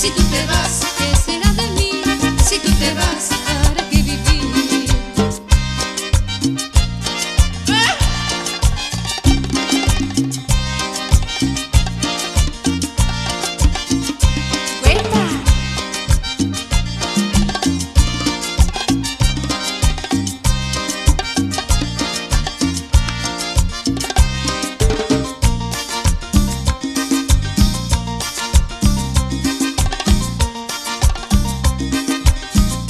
Si tú te vas, ¿qué será de mí? Si tú te vas, ¿para qué vivir? ¡Ah! ¡Cuenta! Si tú te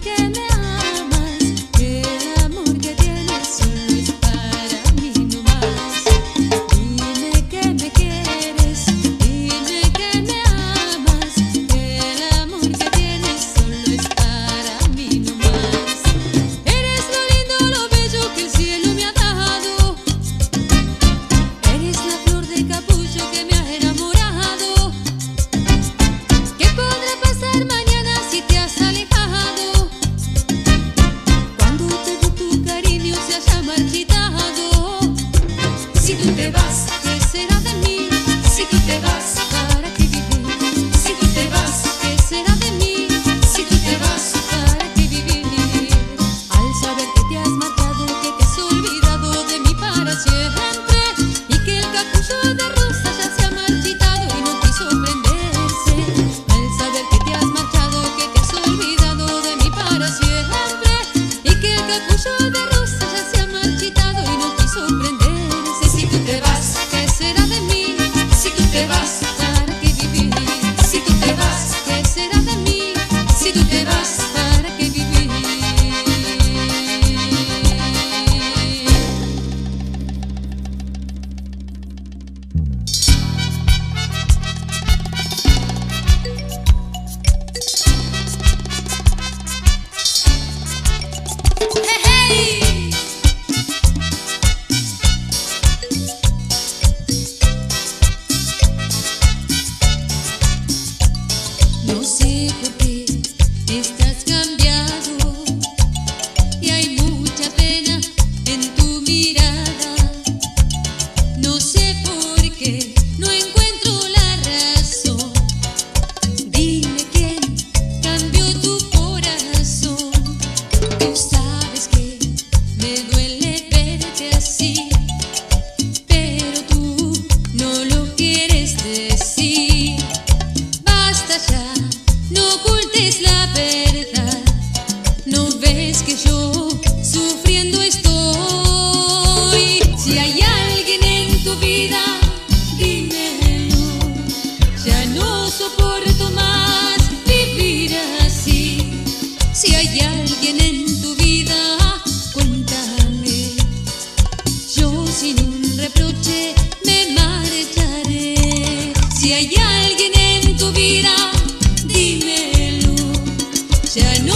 vas, ¿qué será de mí? Si tú te vas, ¿para qué vivir? Si tú te vas, ¿qué será de mí? Si tú te vas, ¿para qué vivir? Al saber que te has marchado, que te has olvidado de mí para siempre, y que el capullo de rosa ya se ha marchitado y no quiso prenderse. Al saber que te has marchado, que te has olvidado de mí para siempre, y que el capullo de rosa ya se ha marchitado y no quiso prenderse. Si tú te vas, ¿qué será de mí? Si tú te vas, ¿para qué vivir? Si tú te vas, ¿qué será de mí? Si tú te vas, ¿para qué vivir?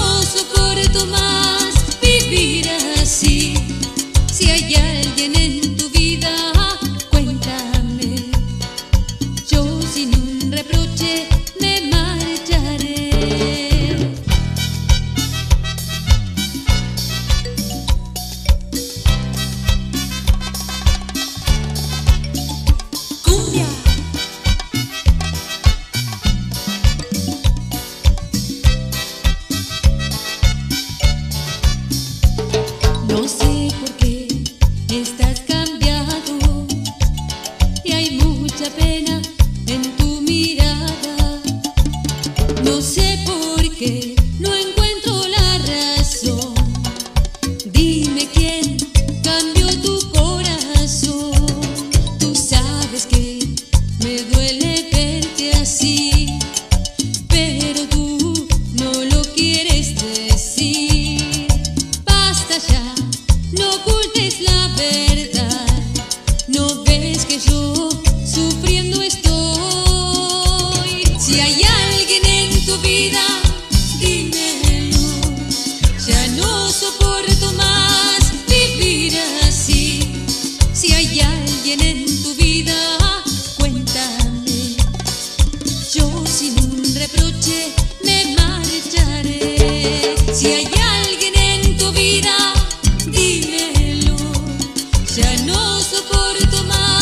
No sé por qué estás cambiado y hay mucha pena en tu mirada. No sé por qué, no encuentro la razón. Dime quién cambió tu corazón. Tú sabes que me duele verte así, pero tú no lo quieres decir. Basta ya, no ocultes la verdad. No ves que yo sufriendo estoy. Si hay alguien en tu vida, dímelo. Ya no soporto más vivir así. Si hay alguien en tu vida, cuéntame. Yo sin un reproche me marcharé. Si hay alguien en tu vida, dímelo, ya no soporto más vivir así. Si hay alguien en tu vida, cuéntame. Yo sin un reproche me marcharé. No sé por qué estás cambiado y hay mucha pena en tu mirada. No sé por qué, no encuentro la razón. Dime quién cambió tu corazón. Tú sabes que me duele verte así, pero tú no lo quieres decir. Basta ya, no ocultes la verdad. No ves que yo sufriendo estoy. Si hay alguien en tu vida, dímelo. Ya no soporto más vivir así. Si hay alguien en tu vida, cuéntame. Yo sin un reproche me marcharé. Si hay alguien en tu vida, dímelo. Ya no soporto más.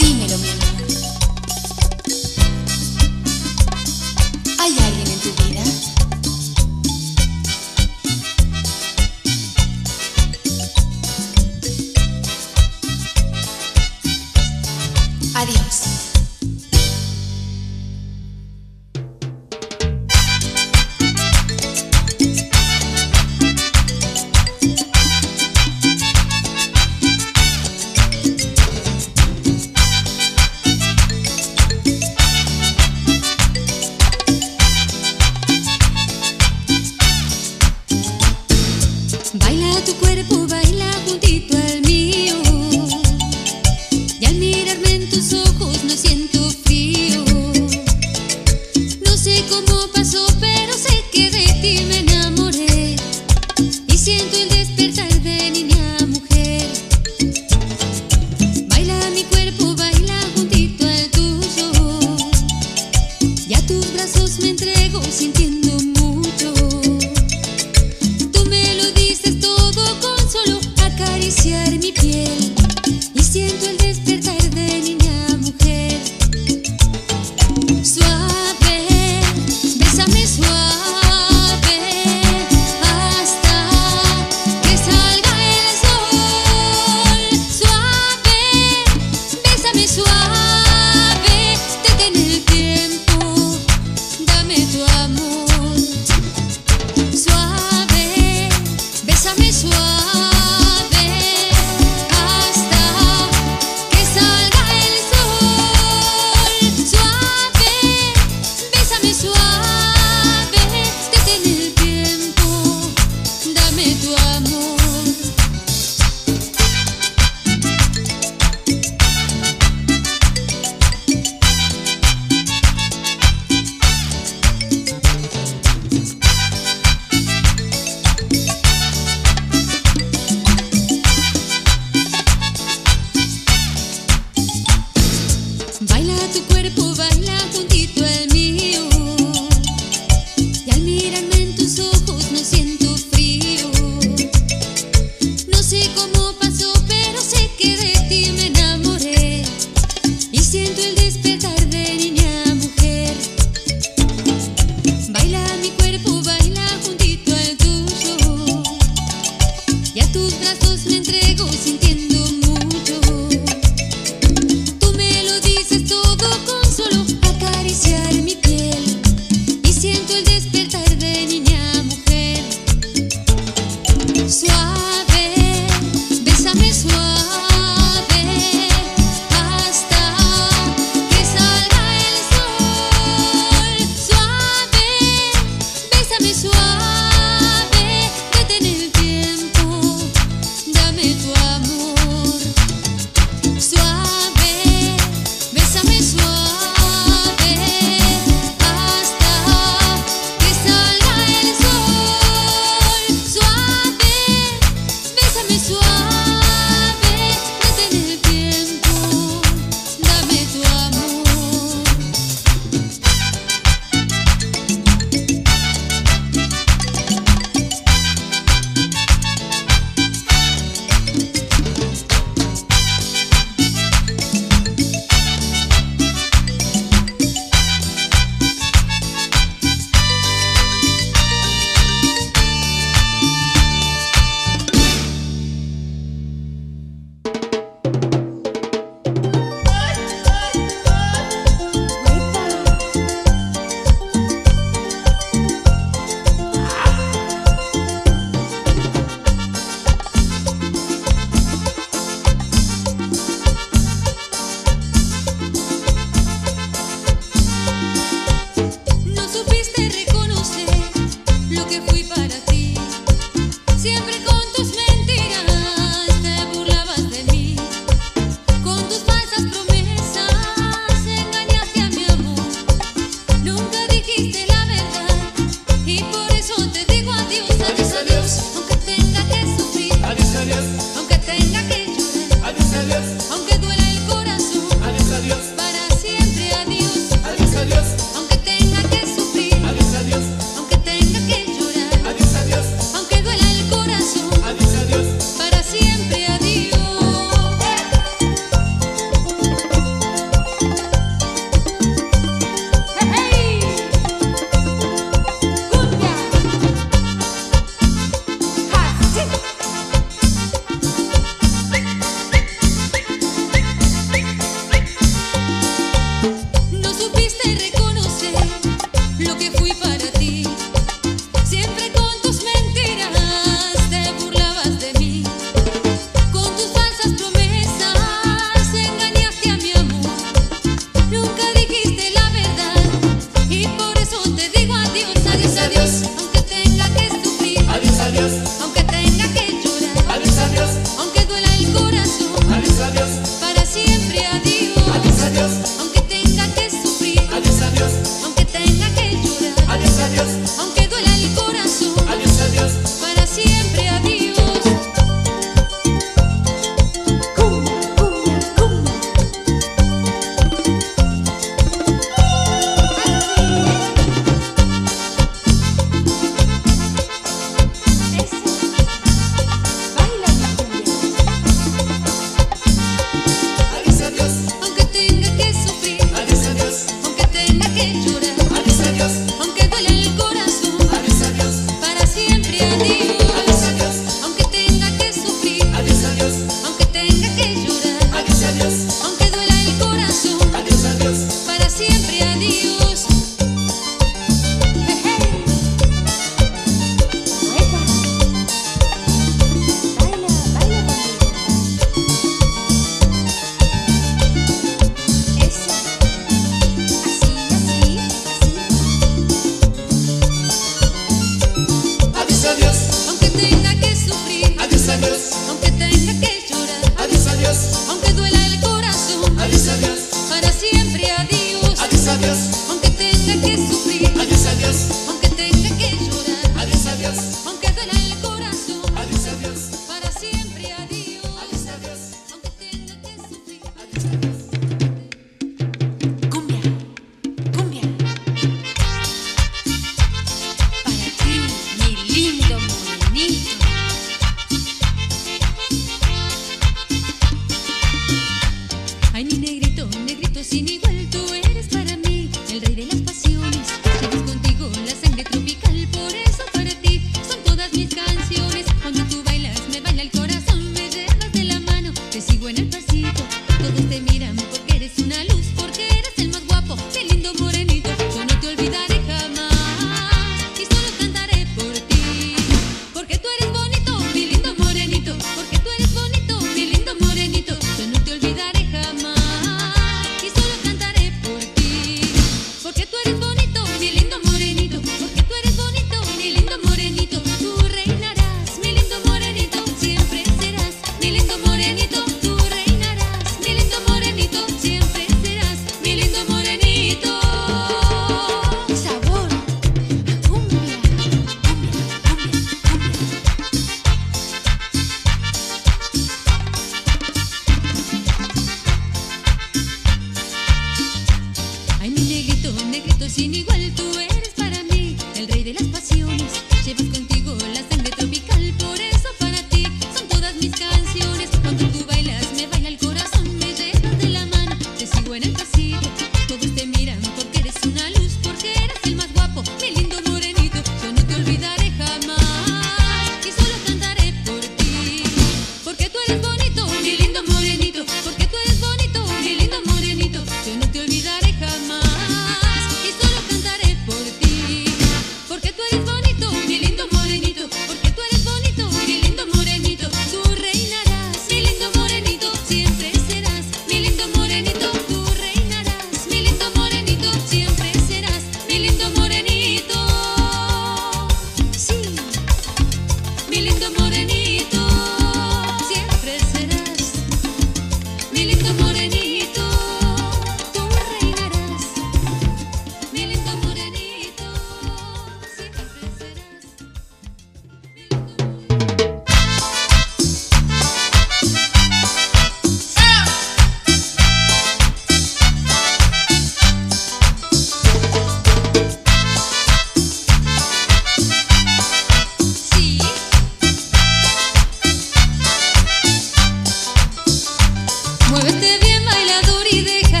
Muévete bien, bailador, y deja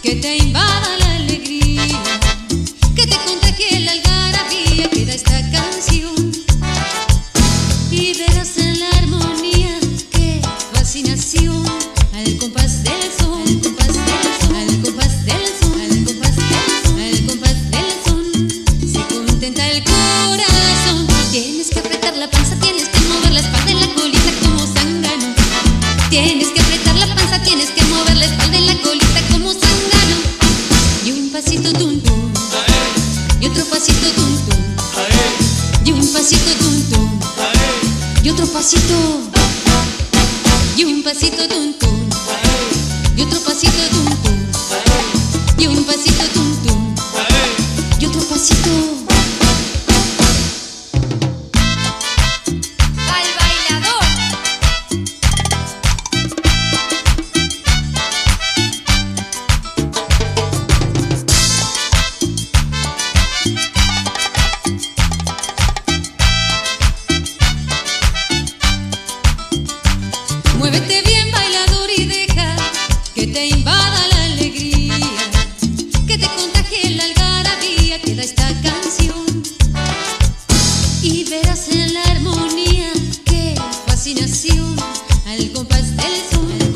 que te invada la alegría, que te contagie la algarabía que da esta canción, y verás en la armonía qué fascinación al compás del son, al compás del son, al compás del son, al compás del son, al compás del son, se contenta el corazón. Tienes que apretar la panza, tienes que mover la espalda en la colita como Zángano. Tienes que apretar la panza, tienes que mover la espalda en la colita como Zángano. Y un pasito tum tum, y otro pasito tum tum, y un pasito tum tum, y otro pasito, y un pasito tum tum, y otro pasito tum tum, y un pasito tum tum, y otro pasito. Muévete bien, bailador, y deja que te invada la alegría, que te contagie la algarabía que da esta canción, y verás en la armonía qué fascinación al compás del son, al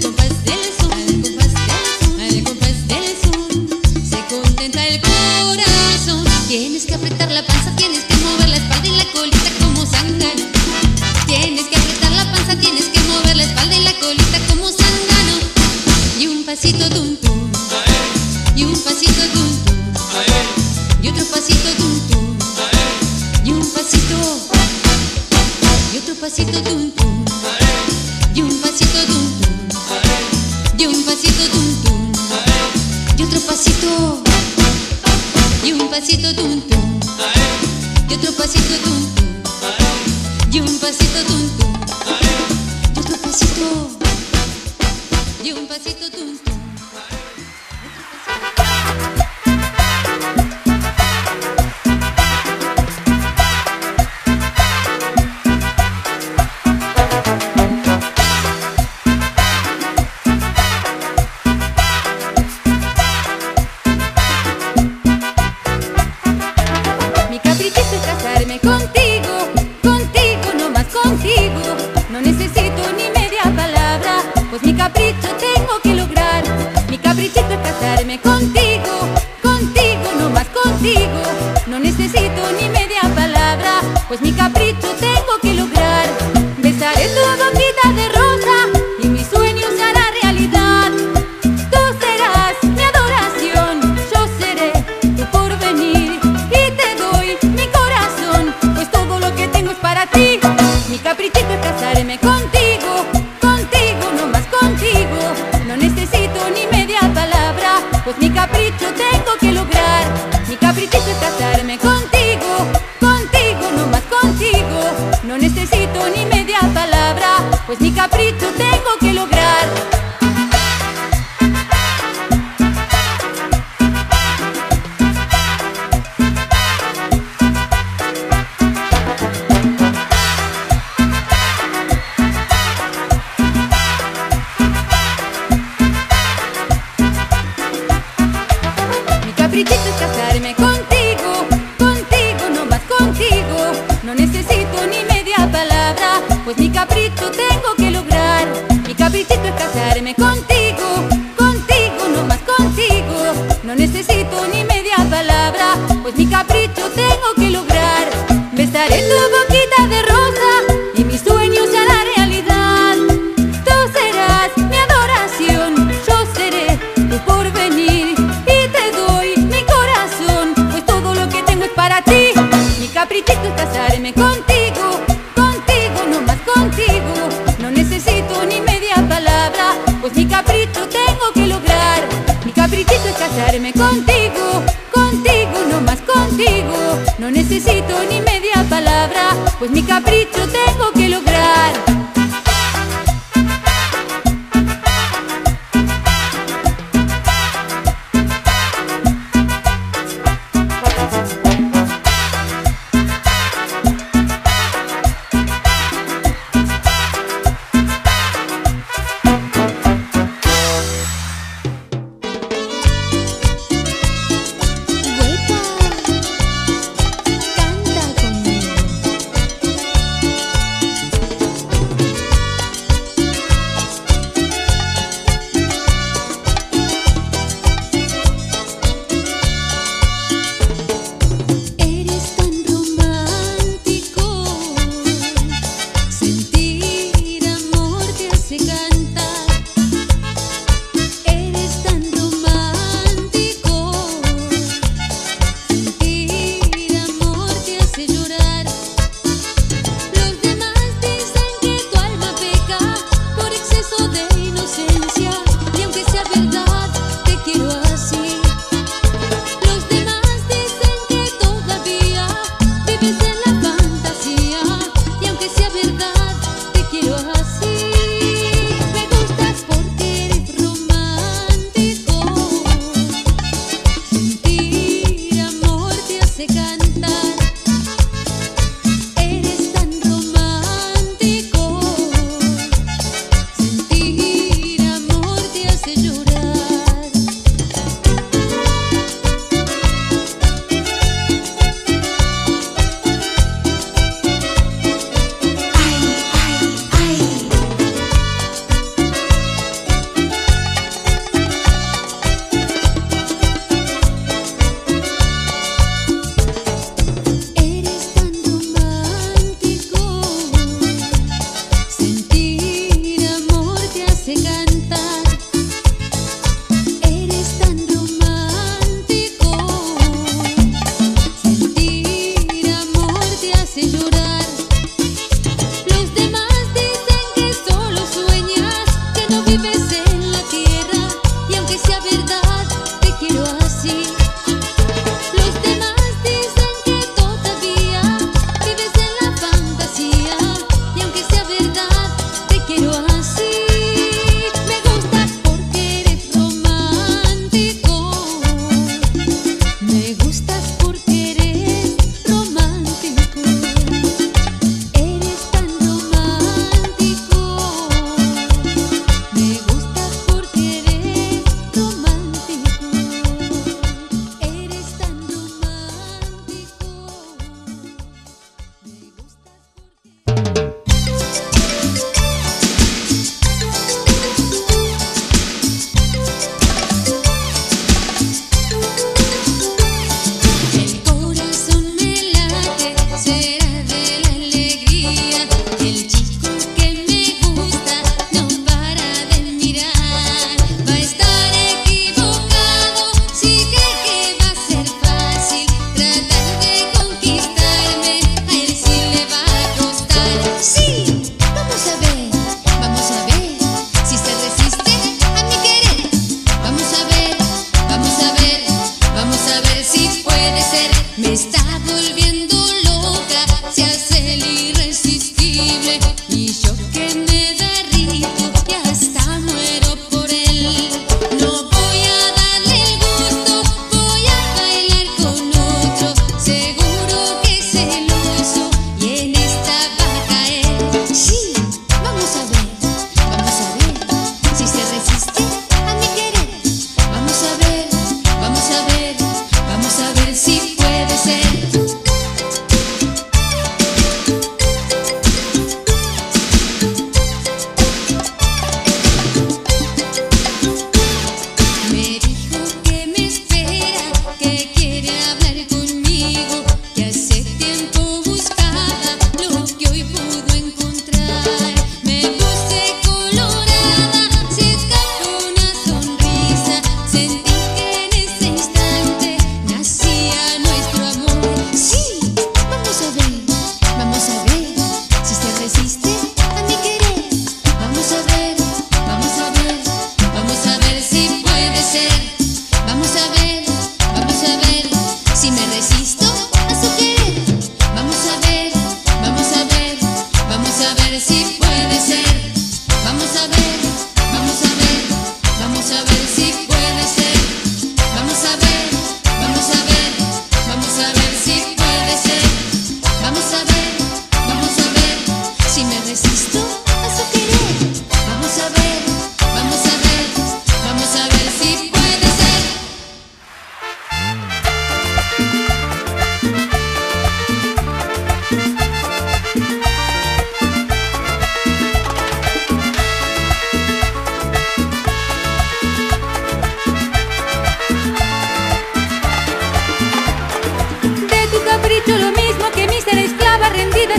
compás del son, al compás del son, al compás del son, al compás del son, se contenta el corazón. Tienes que apretar la panza, tienes que mover la espalda y la colita como Zángano. Tienes que apretar la panza, tienes que mover la espalda y la colita como Zángano. Y un pasito tum tum, y un pasito tum tum, y otro pasito tum tum, y un pasito, y otro pasito tum tum, y un pasito tum tum, y un pasito tum tum, y otro pasito, y un pasito tum tum, y otro pasito tum tum, y un pasito tum tum, y otro pasito, y un pasito tum tum. Mi capricho es casarme contigo, contigo, no necesito ni media palabra, pues mi capricho tengo que lograr. Mi caprichito es casarme contigo, contigo, no más contigo, no necesito ni media palabra, pues mi capricho tengo que lograr. Besaré tu boquita de rosa y mi sueño se hará realidad. Tú serás mi adoración, yo seré tu porvenir, y te doy mi corazón, pues todo lo que tengo es para ti. Mi caprichito es casarme contigo, contigo, no más contigo, no necesito ni media palabra, pues mi capricho tengo que lograr. Mi caprichito es casarme contigo, contigo, no más contigo, no necesito ni media palabra, pues mi capricho tengo que lograr. Mi caprichito es casarme contigo, contigo, no más contigo, no necesito ni media palabra, pues mi capricho tengo que lograr. Mi caprichito es casarme contigo, contigo, no más contigo, no necesito ni media palabra, pues mi capricho tengo que lograr. Besaré tu boquita de rosa y mi sueño se hará realidad. Tú serás mi adoración, yo seré tu porvenir, para ti. Mi caprichito es casarme contigo, contigo, no más contigo, no necesito ni media palabra, pues mi capricho tengo que lograr. Mi caprichito es casarme contigo, contigo, no más contigo, no necesito ni media palabra, pues mi capricho tengo que lograr.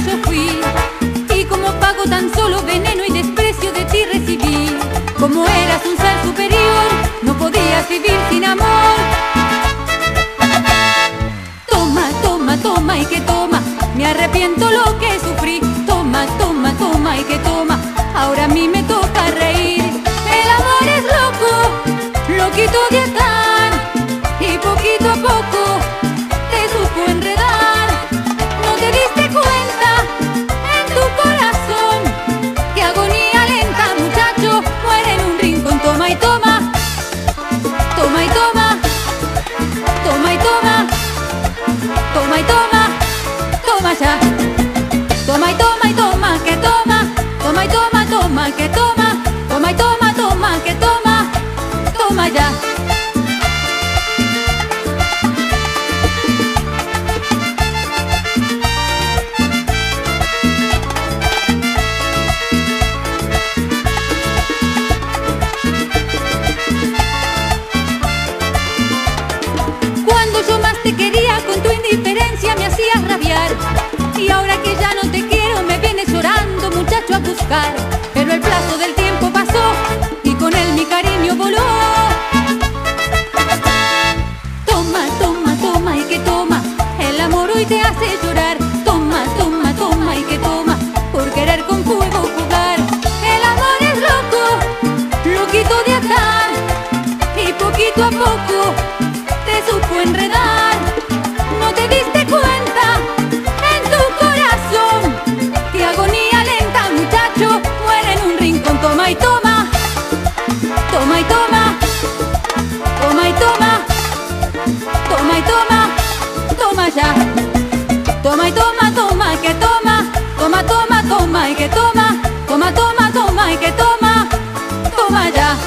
yo fui, y como pago tan solo veneno y desprecio de ti recibí. Como eras un ser superior, no podías vivir sin amor. Toma, toma, toma y que toma, me arrepiento lo que sufrí. Toma, toma, toma y que toma, ahora a mí me toca reír. El amor es loco, loquito de estar, y poquito a poco te supo enredar. No te diste cuenta en tu corazón, que agonía lenta, muchacho, muere en un rincón. Toma y toma, toma y toma, toma y toma, toma y toma, toma ya. Toma y toma y toma, que toma, toma y toma, toma, que toma, toma y toma, toma, que toma, toma ya. Cuando yo más te quería, con tu indiferencia me hacías rabiar, y ahora que ya no te quiero me vienes llorando, muchacho, a buscar. Pero el plazo del tiempo pasó y con él mi cariño voló. Toma, toma, toma y que toma, el amor hoy te hace llorar. Toma, toma, toma y que toma, por querer con fuego jugar. El amor es loco, loquito de atar, y poquito a poco te supo enredar. No te diste cuenta en tu corazón, que agonía lenta, muchacho, muere en un rincón. Toma y toma, toma y toma, toma y toma, toma y toma, toma ya. Toma y toma, toma y que toma, toma, toma, toma y que toma, toma, toma, toma y que toma, toma ya.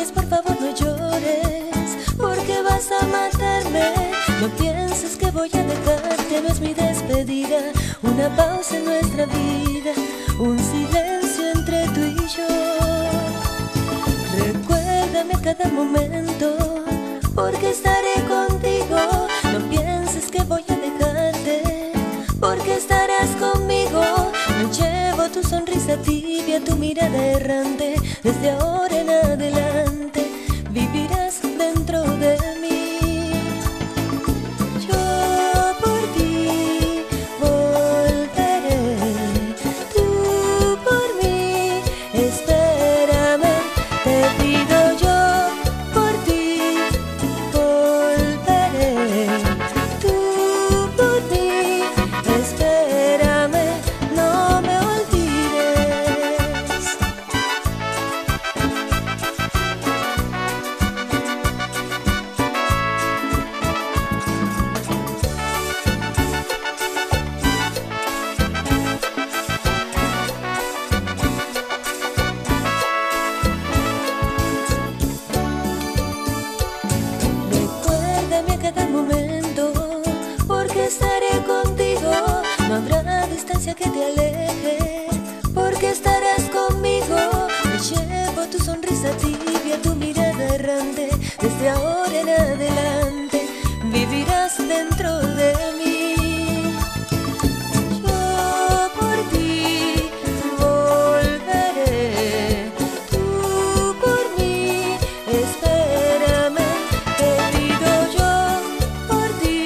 calles, por favor no llores, porque vas a matarme. No pienses que voy a dejarte, no es mi despedida, una pausa en nuestra vida, un silencio entre tú y yo. Recuérdame a cada momento, porque estaré contigo. No pienses que voy a dejarte, porque estarás conmigo. Me llevo tu sonrisa tibia, tu mirada errante. Desde ahora en adelante vivirás dentro de mí. Yo por ti volveré, tú por mí espérame, te pido. Yo por ti volveré, tú por mí espérame, no me estaré contigo, no habrá distancia que te aleje, porque estarás conmigo. Me llevo tu sonrisa tibia, tu mirada errante. Desde ahora en adelante vivirás dentro de mí. Yo por ti volveré, tú por mí espérame, te pido. Yo por ti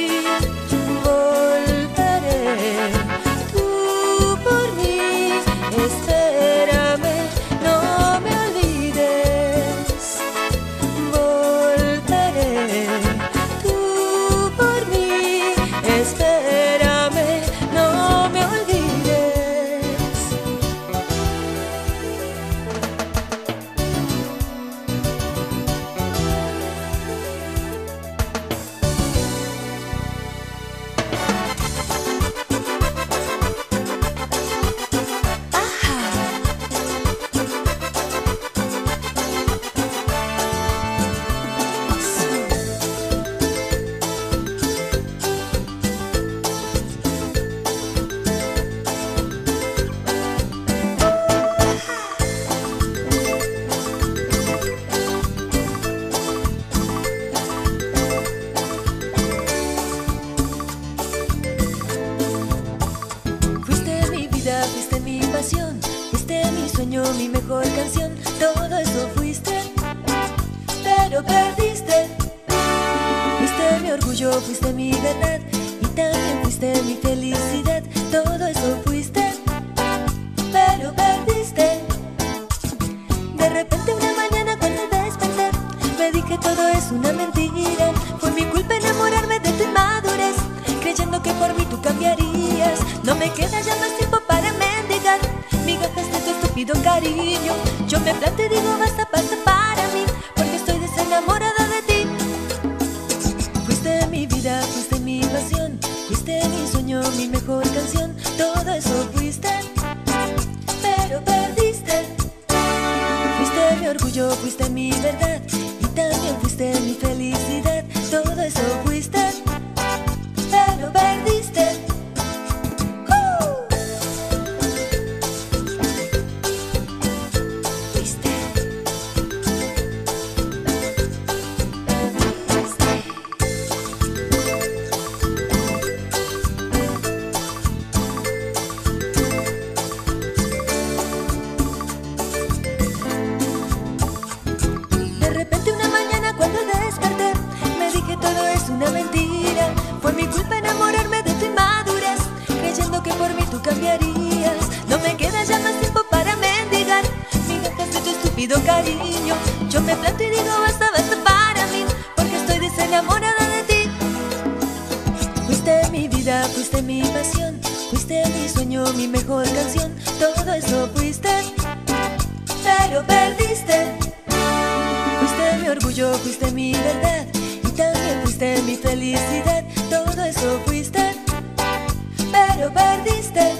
mi mejor canción, todo eso fuiste, pero perdiste. Fuiste mi orgullo, fuiste mi verdad, y también fuiste mi felicidad. Todo eso fuiste, pero perdiste. De repente una mañana cuando desperté, me dije todo es una mentira. Fue mi culpa enamorarme de tu inmadurez, creyendo que por mí tú cambiarías. No me queda ya más tiempo para mendigar migajas de tu estúpido cariño. Yo me planteo y digo basta, basta para mí, porque estoy desenamorada de ti. Fuiste mi vida, fuiste mi pasión, fuiste mi sueño, mi mejor canción. Todo eso fuiste, pero perdiste. Fuiste mi orgullo, fuiste mi verdad, y también fuiste mi felicidad. Todo eso fuiste, pero perdiste. Una mentira, fue mi culpa enamorarme de tu inmadurez, creyendo que por mí tú cambiarías. No me queda ya más tiempo para mendigar migajas de tu estúpido cariño. Yo me planto y digo basta, basta para mí, porque estoy desenamorada de ti. Fuiste mi vida, fuiste mi pasión, fuiste mi sueño, mi mejor canción. Todo eso fuiste, pero perdiste. Fuiste mi orgullo, fuiste mi verdad, también fuiste mi felicidad. Todo eso fuiste, pero perdiste.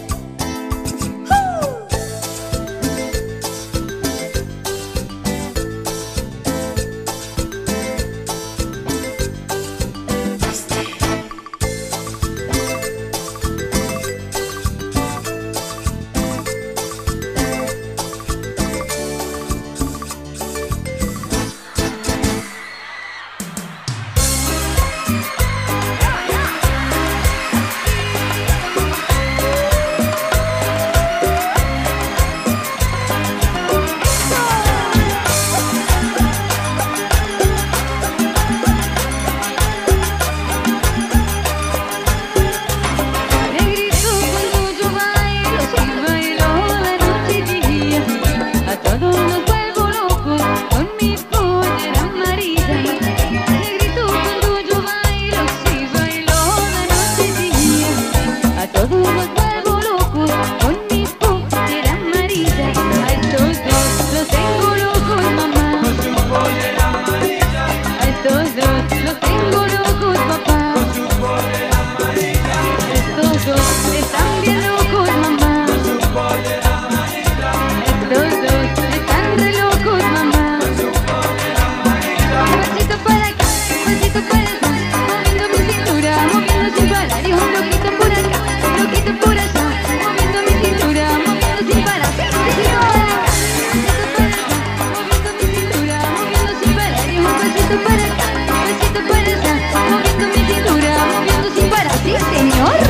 tú para acá, pasito para allá, moviendo mi cintura, moviendo sin parar, sí señor.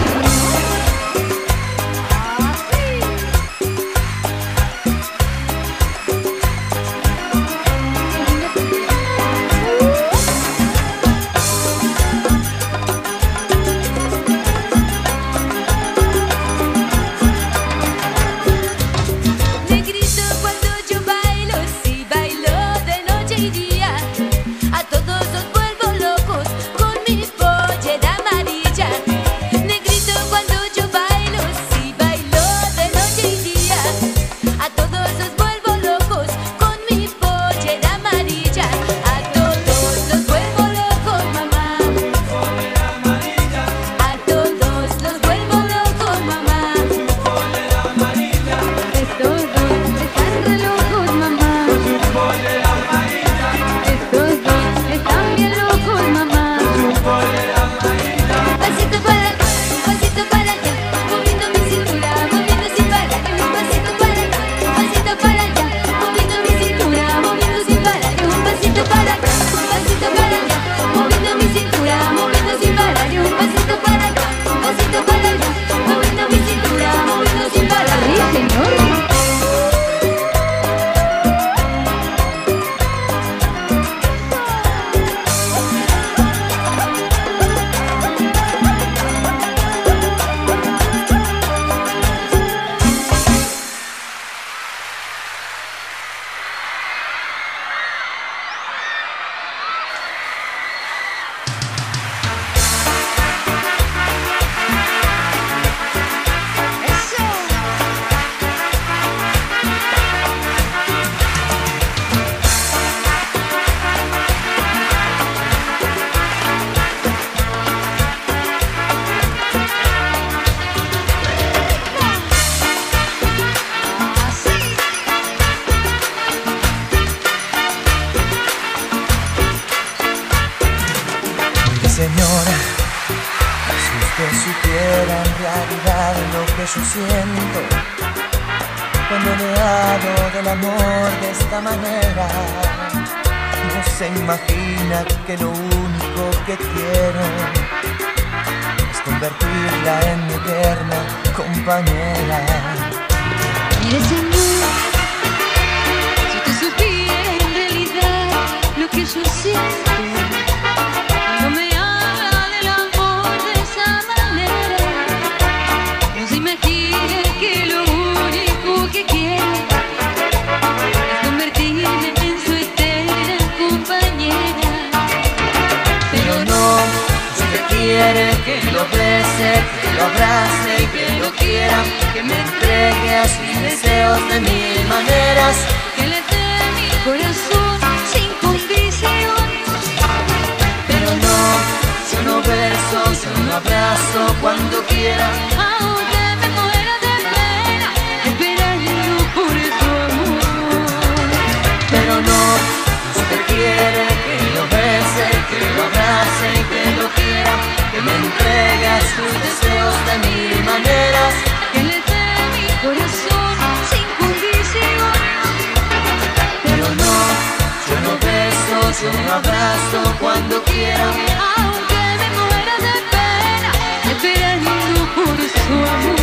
Aunque me muera de pena, esperando por su amor.